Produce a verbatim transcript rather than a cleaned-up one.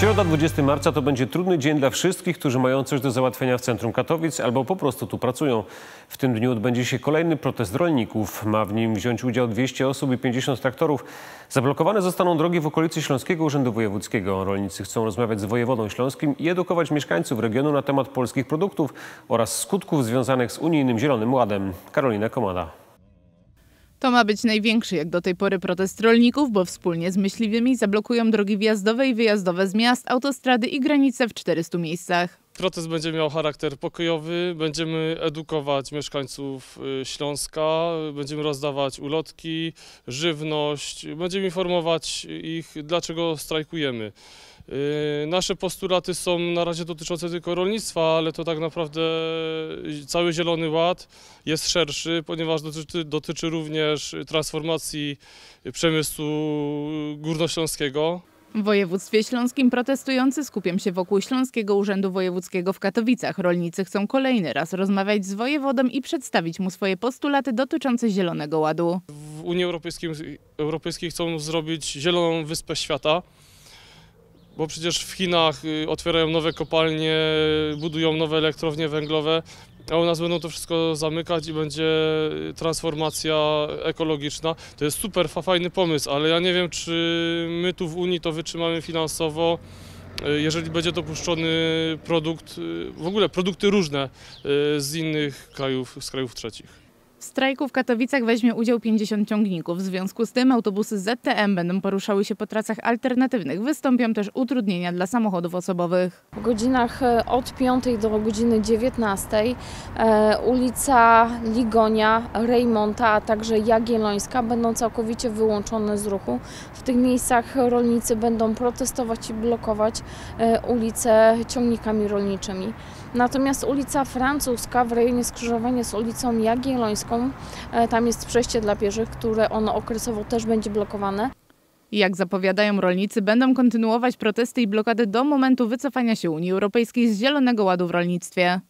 Środa dwudziestego marca to będzie trudny dzień dla wszystkich, którzy mają coś do załatwienia w centrum Katowic albo po prostu tu pracują. W tym dniu odbędzie się kolejny protest rolników. Ma w nim wziąć udział dwieście osób i pięćdziesiąt traktorów. Zablokowane zostaną drogi w okolicy Śląskiego Urzędu Wojewódzkiego. Rolnicy chcą rozmawiać z wojewodą śląskim i edukować mieszkańców regionu na temat polskich produktów oraz skutków związanych z unijnym Zielonym Ładem. Karolina Komada. To ma być największy jak do tej pory protest rolników, bo wspólnie z myśliwymi zablokują drogi wjazdowe i wyjazdowe z miast, autostrady i granice w czterystu miejscach. Protest będzie miał charakter pokojowy, będziemy edukować mieszkańców Śląska, będziemy rozdawać ulotki, żywność, będziemy informować ich, dlaczego strajkujemy. Nasze postulaty są na razie dotyczące tylko rolnictwa, ale to tak naprawdę cały Zielony Ład jest szerszy, ponieważ dotyczy, dotyczy również transformacji przemysłu górnośląskiego. W województwie śląskim protestujący skupią się wokół Śląskiego Urzędu Wojewódzkiego w Katowicach. Rolnicy chcą kolejny raz rozmawiać z wojewodą i przedstawić mu swoje postulaty dotyczące Zielonego Ładu. W Unii Europejskiej, Europejskiej chcą zrobić zieloną wyspę świata, bo przecież w Chinach otwierają nowe kopalnie, budują nowe elektrownie węglowe, a u nas będą to wszystko zamykać i będzie transformacja ekologiczna. To jest super fajny pomysł, ale ja nie wiem, czy my tu w Unii to wytrzymamy finansowo, jeżeli będzie dopuszczony produkt, w ogóle produkty różne z innych krajów, z krajów trzecich. W strajku w Katowicach weźmie udział pięćdziesiąt ciągników. W związku z tym autobusy Z T M będą poruszały się po trasach alternatywnych. Wystąpią też utrudnienia dla samochodów osobowych. W godzinach od piątej do godziny dziewiętnastej ulica Ligonia, Rejmonta, a także Jagiellońska będą całkowicie wyłączone z ruchu. W tych miejscach rolnicy będą protestować i blokować ulice ciągnikami rolniczymi. Natomiast ulica Francuska w rejonie skrzyżowania z ulicą Jagiellońską, tam jest przejście dla pieszych, które ono okresowo też będzie blokowane. Jak zapowiadają rolnicy, będą kontynuować protesty i blokady do momentu wycofania się Unii Europejskiej z Zielonego Ładu w rolnictwie.